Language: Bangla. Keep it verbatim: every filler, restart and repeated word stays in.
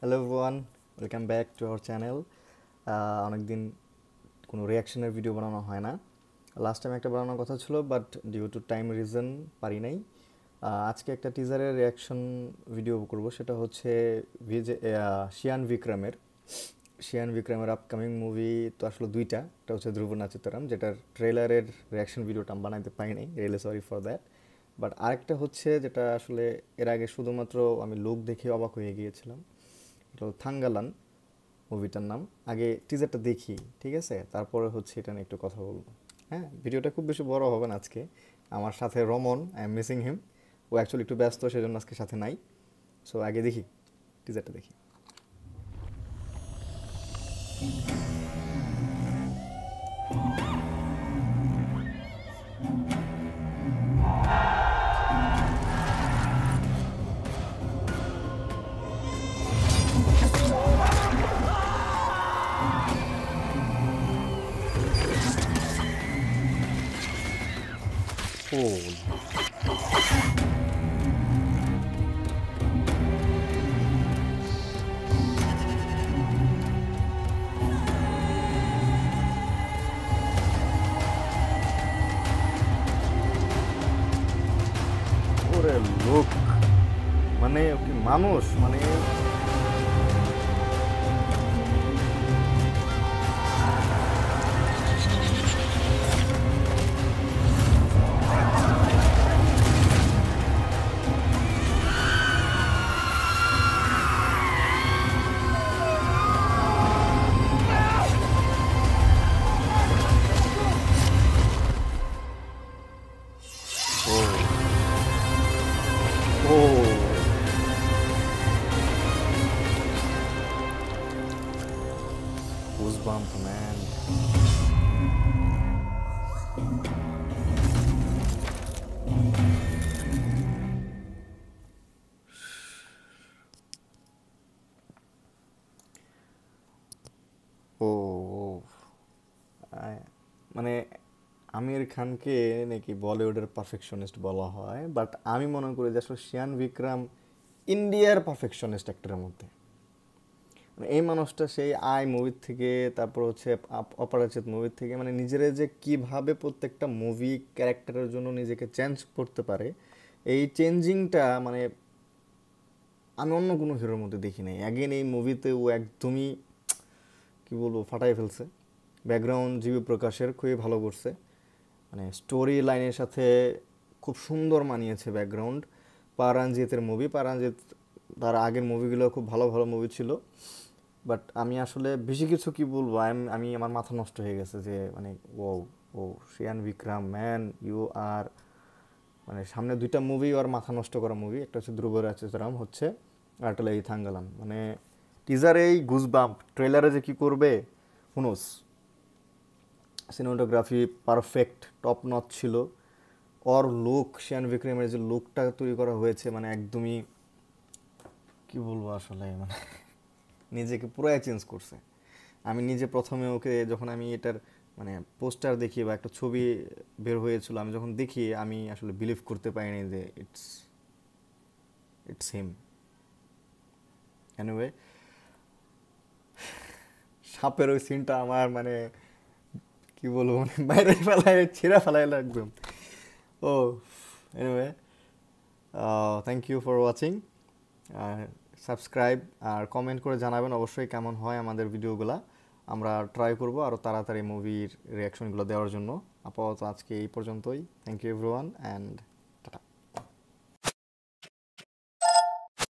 hello everyone welcome back to our channel অনেক দিন কোনো রিঅ্যাকশনের ভিডিও বানানো হয় না লাস্ট টাইম একটা বানানোর কথা ছিল but due to time reason পারি নাই আজকে একটা টিজারের রিঅ্যাকশন ভিডিও করব সেটা হচ্ছে শিয়ান বিক্রমের শিয়ান বিক্রমের আপকামিং মুভি তো আসলে দুইটা এটা হচ্ছে ধ্রুব নাচিতরাম যেটার ট্রেলারের রিঅ্যাকশন ভিডিওটা আমি বানাইতে পারি নাই really sorry for that but আরেকটা হচ্ছে যেটা আসলে এর আগে শুধুমাত্র আমি লোক দেখে অবাক হয়ে গিয়েছিলাম তো থাঙ্গালান মুভিটার নাম আগে টিজারটা দেখি ঠিক আছে তারপরে হচ্ছে এটা নিয়ে একটু কথা বলবো হ্যাঁ ভিডিওটা খুব বেশি বড় হবে না আজকে আমার সাথে Raman I am missing him ও অ্যাকচুয়ালি একটু ব্যস্ত সেজন্য আজকে সাথে নাই সো আগে দেখি টিজারটা দেখি মানুষ মানে মানে আমির খানকে নাকি বলিউডের পারফেকশনিস্ট বলা হয় বাট আমি মনে করি যে আসলে শিয়ান বিক্রম ইন্ডিয়ার পারফেকশনিস্ট অ্যাক্টরের মধ্যে মানে এই মানুষটা সেই আই মুভির থেকে তারপর হচ্ছে অপরাজিত মুভির থেকে মানে নিজের যে কীভাবে প্রত্যেকটা মুভি ক্যারেক্টারের জন্য নিজেকে চেঞ্জ করতে পারে এই চেঞ্জিংটা মানে আমি অন্য কোনো হিরোর মধ্যে দেখি নাই অ্যাগেন এই মুভিতে ও একদমই কী বলবো ফাটাই ফেলছে ব্যাকগ্রাউন্ড জি ভি প্রকাশের খুবই ভালো করছে মানে স্টোরি লাইনের সাথে খুব সুন্দর মানিয়েছে ব্যাকগ্রাউন্ড পারাঞ্জিতের মুভি পারাঞ্জিত তার আগের মুভিগুলো খুব ভালো ভালো মুভি ছিল বাট আমি আসলে বেশি কিছু কি বলবো আমি আমার মাথা নষ্ট হয়ে গেছে যে মানে ও ও শিয়ান বিক্রম ম্যান ইউ আর মানে সামনে দুইটা মুভি আর মাথা নষ্ট করা মুভি একটা হচ্ছে ধ্রুব নাচিতরাম হচ্ছে আর একটা এই থাঙ্গালান মানে টিজারেই গুজবাম্প ট্রেলারে যে কী করবে হুনোস সিনেমাটোগ্রাফি পারফেক্ট টপ নচ ছিল ওর লুক শিয়ান বিক্রমের যে লুকটা তৈরি করা হয়েছে মানে একদমই কি বলবো আসলে মানে নিজেকে পুরাই চেঞ্জ করছে আমি নিজে প্রথমে ওকে যখন আমি এটার মানে পোস্টার দেখি বা একটা ছবি বের হয়েছিল আমি যখন দেখি আমি আসলে বিলিভ করতে পারিনি যে ইটস ইটস হিম এনিওয়ে সাপের ওই সিনটা আমার মানে কি বলবো মানে বাইরে ফেলায় ছেঁড়া ফেলাইলো একদম ও anyway thank you for watching আর সাবস্ক্রাইব আর কমেন্ট করে জানাবেন অবশ্যই কেমন হয় আমাদের ভিডিওগুলো আমরা ট্রাই করব আরও তাড়াতাড়ি মুভির রিঅ্যাকশনগুলো দেওয়ার জন্য আপাতত আজকে এই পর্যন্তই থ্যাংক ইউ এভরিওয়ান অ্যান্ড